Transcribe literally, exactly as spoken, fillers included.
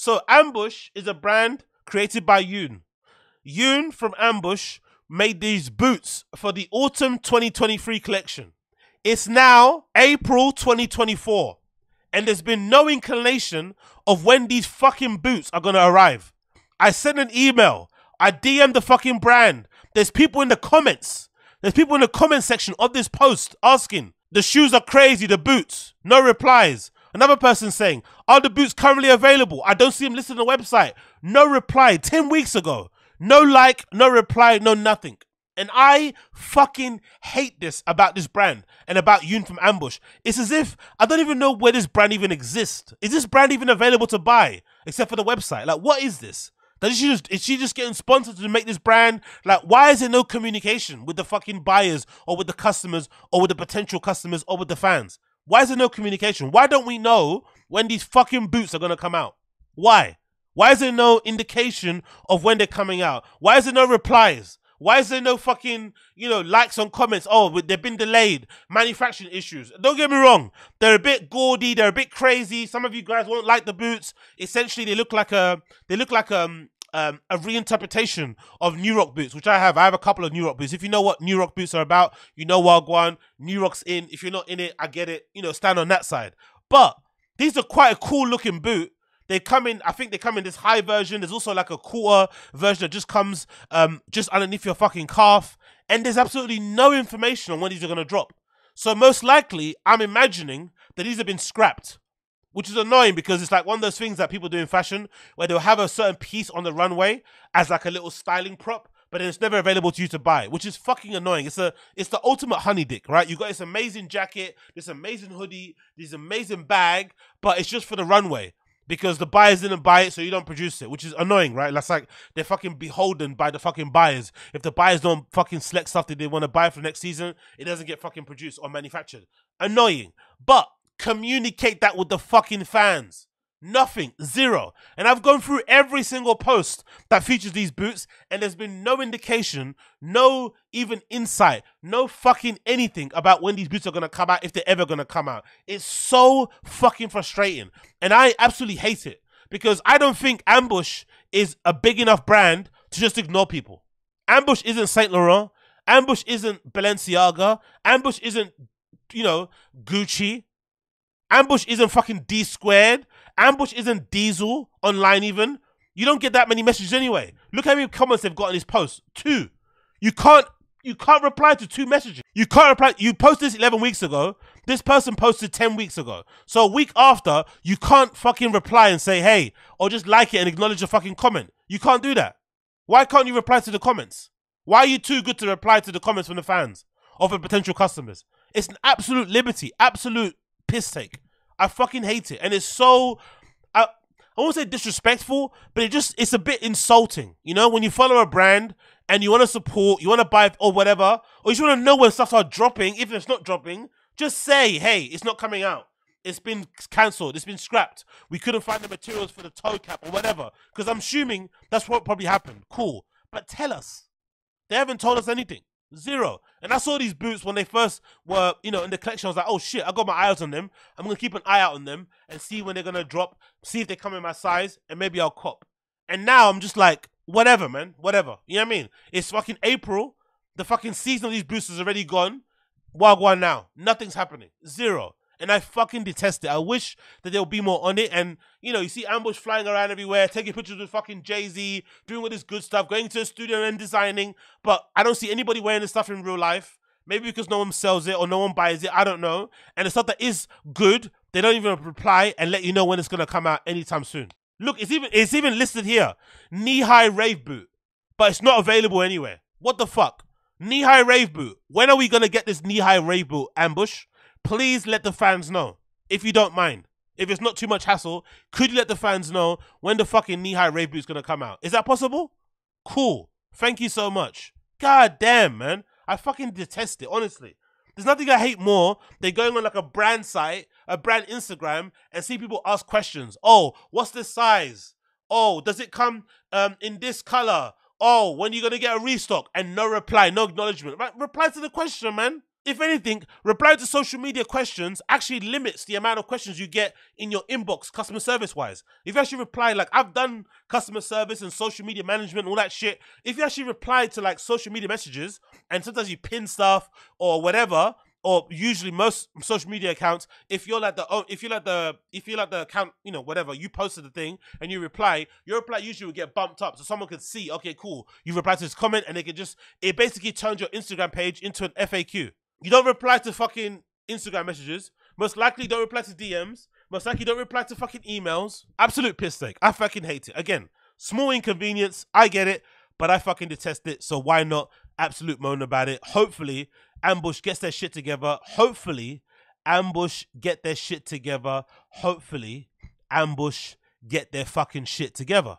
So Ambush is a brand created by Yoon. Yoon from Ambush made these boots for the autumn twenty twenty-three collection. It's now April twenty twenty-four, and there's been no inclination of when these fucking boots are gonna arrive. I sent an email. I D M'd the fucking brand. There's people in the comments. There's people in the comment section of this post asking, the shoes are crazy, the boots. No replies. Another person saying, are the boots currently available? I don't see them listed on the website. No reply. ten weeks ago. No like, no reply, no nothing. And I fucking hate this about this brand and about Yoon from Ambush. It's as if I don't even know where this brand even exists. Is this brand even available to buy except for the website? Like, what is this? Does she just, is she just getting sponsored to make this brand? Like, why is there no communication with the fucking buyers or with the customers or with the potential customers or with the fans? Why is there no communication? Why don't we know when these fucking boots are going to come out? Why? Why is there no indication of when they're coming out? Why is there no replies? Why is there no fucking, you know, likes on comments? Oh, they've been delayed. Manufacturing issues. Don't get me wrong. They're a bit gaudy. They're a bit crazy. Some of you guys won't like the boots. Essentially, they look like a, they look like um, um, a reinterpretation of New Rock boots, which I have. I have a couple of New Rock boots. If you know what New Rock boots are about, you know Wagwan. New Rock's in. If you're not in it, I get it. You know, stand on that side. But these are quite a cool looking boot. They come in, I think they come in this high version. There's also like a quarter version that just comes um, just underneath your fucking calf. And there's absolutely no information on when these are going to drop. So most likely, I'm imagining that these have been scrapped, which is annoying because it's like one of those things that people do in fashion where they'll have a certain piece on the runway as like a little styling prop, but then it's never available to you to buy, which is fucking annoying. It's a, it's the ultimate honey dick, right? You got this amazing jacket, this amazing hoodie, this amazing bag, but it's just for the runway. Because the buyers didn't buy it, so you don't produce it, which is annoying, right? That's like they're fucking beholden by the fucking buyers. If the buyers don't fucking select stuff that they want to buy for next season, it doesn't get fucking produced or manufactured. Annoying. But communicate that with the fucking fans. Nothing. Zero. And I've gone through every single post that features these boots, and there's been no indication, no even insight, no fucking anything about when these boots are going to come out, if they're ever going to come out. It's so fucking frustrating. And I absolutely hate it because I don't think Ambush is a big enough brand to just ignore people. Ambush isn't Saint Laurent. Ambush isn't Balenciaga. Ambush isn't, you know, Gucci. Ambush isn't fucking D squared. Ambush isn't Diesel online even. You don't get that many messages anyway. Look how many comments they've got on this post. Two. You can't you can't reply to two messages. You can't reply. You posted this eleven weeks ago. This person posted ten weeks ago. So a week after, you can't fucking reply and say, hey, or just like it and acknowledge the fucking comment. You can't do that. Why can't you reply to the comments? Why are you too good to reply to the comments from the fans or from potential customers? It's an absolute liberty, absolute piss take. I fucking hate it. And it's so, I, I won't say disrespectful, but it just, it's a bit insulting. You know, when you follow a brand and you want to support, you want to buy or whatever, or you just want to know when stuff are dropping, even if it's not dropping, just say, hey, it's not coming out. It's been cancelled. It's been scrapped. We couldn't find the materials for the toe cap or whatever. Because I'm assuming that's what probably happened. Cool. But tell us. They haven't told us anything. Zero. And I saw these boots when they first were, you know, in the collection. I was like, oh shit, I got my eyes on them. I'm going to keep an eye out on them and see when they're going to drop, see if they come in my size, and maybe I'll cop. And now I'm just like, whatever, man, whatever. You know what I mean? It's fucking April. The fucking season of these boots is already gone. Wagwan now. Nothing's happening. Zero. And I fucking detest it. I wish that there would be more on it. And, you know, you see Ambush flying around everywhere, taking pictures with fucking Jay-Z, doing all this good stuff, going to the studio and designing. But I don't see anybody wearing this stuff in real life. Maybe because no one sells it or no one buys it. I don't know. And the stuff that is good, they don't even reply and let you know when it's going to come out anytime soon. Look, it's even, it's even listed here. Knee-high rave boot. But it's not available anywhere. What the fuck? Knee-high rave boot. When are we going to get this knee-high rave boot, Ambush? Please let the fans know, if you don't mind. If it's not too much hassle, could you let the fans know when the fucking knee-high rave boot's gonna come out? Is that possible? Cool. Thank you so much. God damn, man. I fucking detest it, honestly. There's nothing I hate more than going on like a brand site, a brand Instagram, and see people ask questions. Oh, what's the size? Oh, does it come um, in this color? Oh, when are you gonna get a restock? And no reply, no acknowledgement. Right? Reply to the question, man. If anything, reply to social media questions actually limits the amount of questions you get in your inbox, customer service wise. If you actually reply, like I've done customer service and social media management and all that shit. If you actually reply to like social media messages, and sometimes you pin stuff or whatever, or usually most social media accounts, if you're like the oh, if you're like the if you're like the account, you know, whatever, you posted the thing and you reply, your reply usually will get bumped up so someone could see, okay, cool, you replied to this comment, and they could just, it basically turns your Instagram page into an F A Q. You don't reply to fucking Instagram messages. Most likely don't reply to D Ms. Most likely don't reply to fucking emails. Absolute piss take. I fucking hate it. Again, small inconvenience. I get it, but I fucking detest it. So why not absolute moan about it? Hopefully, Ambush gets their shit together. Hopefully, Ambush get their shit together. Hopefully, Ambush get their fucking shit together.